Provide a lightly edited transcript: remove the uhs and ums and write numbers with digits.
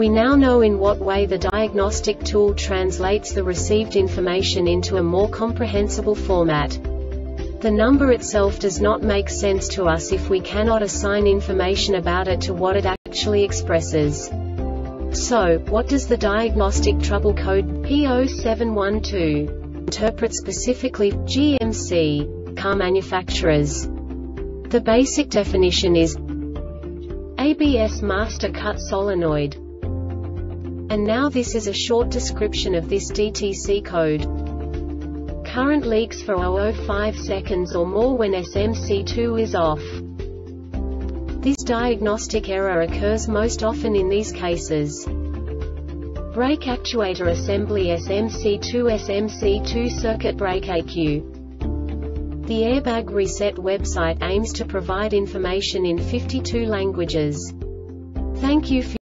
We now know in what way the diagnostic tool translates the received information into a more comprehensible format. The number itself does not make sense to us if we cannot assign information about it to what it actually expresses. So, what does the diagnostic trouble code P0712 interpret specifically for GMC car manufacturers? The basic definition is ABS master cut solenoid. And now this is a short description of this DTC code. Current leaks for 0.05 seconds or more when SMC2 is off. This diagnostic error occurs most often in these cases. Brake actuator assembly SMC2 circuit brake ECU. The Airbag Reset website aims to provide information in 52 languages. Thank you for